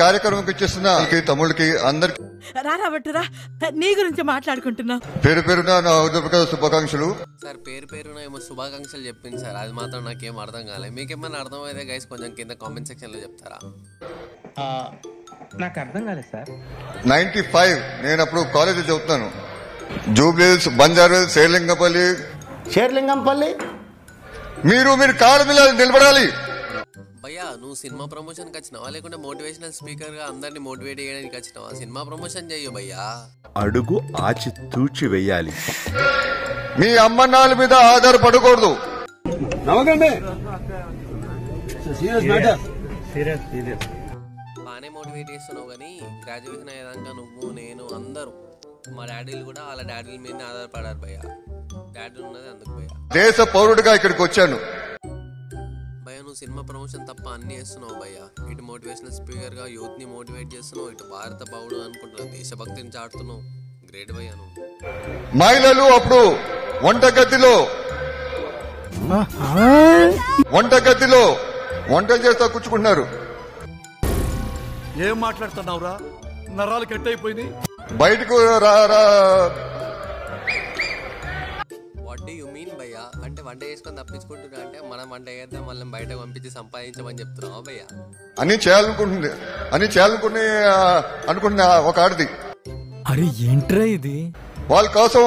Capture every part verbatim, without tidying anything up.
कार्यक्रम की चुनाव तमु की अंदर राबट्टरा नी गुरी पेर पेर शुभाकांक्ष సార్ పేరు పేరున ఏమో శుభాకాంక్షలు చెప్పింది సార్, అది మాత్రం నాకేం అర్థం కాలే. మీకేమన్నా అర్థమైతే గైస్ కొంచెం కింద కామెంట్ సెక్షన్ లో చెప్తారా? నాకు అర్థం కాలేదు సార్. తొంభై ఐదు నేను అప్పుడు కాలేజ్ చదువుతాను. జూబ్లీస్ బంజారా శేర్లింగంపల్లి శేర్లింగంపల్లి మీరు మీరు కాళ్ళ మీద నిలబడాలి. భయ్యా నువ్వు సినిమా ప్రమోషన్ కి వచ్చినావా లేకుంటే మోటివేషనల్ స్పీకర్ గా అందర్ని మోటివేట్ చేయడానికి వచ్చినావా? సినిమా ప్రమోషన్ చేయు భయ్యా. అడుగు ఆచి తూచి వేయాలి. మీ అమ్మనాల మీద ఆధారపడకూడదు. నవ్వకండి. Serious matter. Serious serious. బానే మోటివేట్ చేస్తున్నావు కానీ గ్రాడ్యుయేషన్ అయ్యేదాకా నువ్వు నేను అందరూ మా డాడీలు కూడా వాళ్ళ డాడీల మీద ఆధారపడారు భయ్యా. డాడీ ఉన్నది అందుకు భయ్యా. దేశ పౌరుడిగా ఇక్కడికి వచ్చాను. భయ్యా నువ్వు సినిమా ప్రమోషన్ తప్ప అన్ని చేస్తున్నావు భయ్యా. ఇటు మోటివేషనల్ స్పీకర్ గా యూత్ ని మోటివేట్ చేస్తున్నావు, ఇటు భారత పౌరుడు అనుకుంటున్నావు, దేశభక్తిని చాటుతున్నావు. గ్రేట్ భయ్యా నువ్వు. మహిళలు అప్పుడు వంటగదిలో వంటగదిలో వంట చేస్తా కూర్చుకుంటున్నారు. ఏం మాట్లాడుతున్నావురా? నరాలు కట్ అయిపోయింది. బయటకు రా రా. వాట్ డు యు మీన్ భయ్యా? అంటే వంట చేసుకొని తప్పించుకుంటున్నా అంటే మనం వంట చేద్దాం వాళ్ళని బయటకు పంపించి సంపాదించమని చెప్తున్నావా భయ్యా? అని చేయాలనుకుంటుంది అని చేయాలనుకుని అనుకుంటున్నా ఒక ఆడది. అరే ఏంట్రా ఇది? వాళ్ళ కోసం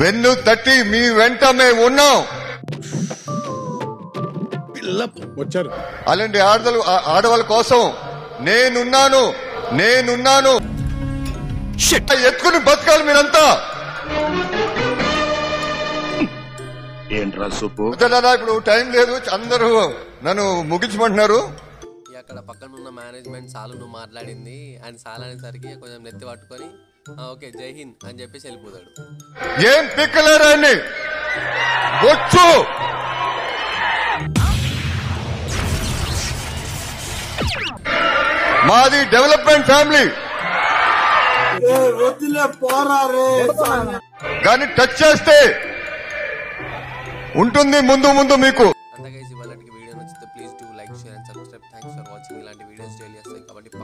వెన్ను తట్టి మీ వెంట మేము ఉన్నాం. అలాంటి ఆడదలు ఆడవాళ్ళ కోసం నేనున్నాను నేనున్నాను ఎత్తుకుని బతకాలి మీరంతా. ఇప్పుడు టైం లేదు, అందరూ నన్ను ముగించమంటున్నారు. అక్కడ పక్కనున్న మేనేజ్మెంట్ సాలు నువ్వు మాట్లాడింది ఆయన సాలు అనేసరికి కొంచెం నెత్తి పట్టుకొని ఓకే జై హింద్ అని చెప్పేసి వెళ్ళిపోతాడు. ఏం పిక్కలేరాన్ని వచ్చు మాది డెవలప్మెంట్ ఫ్యామిలీ కానీ టచ్ చేస్తే ఉంటుంది ముందు ముందు మీకు. అంతేగాని వాళ్ళకి వీడియో నచ్చితే please do like share and subscribe. Thanks for watching. ఇలాంటి వీడియోస్ డైలీ వస్తాయి కాబట్టి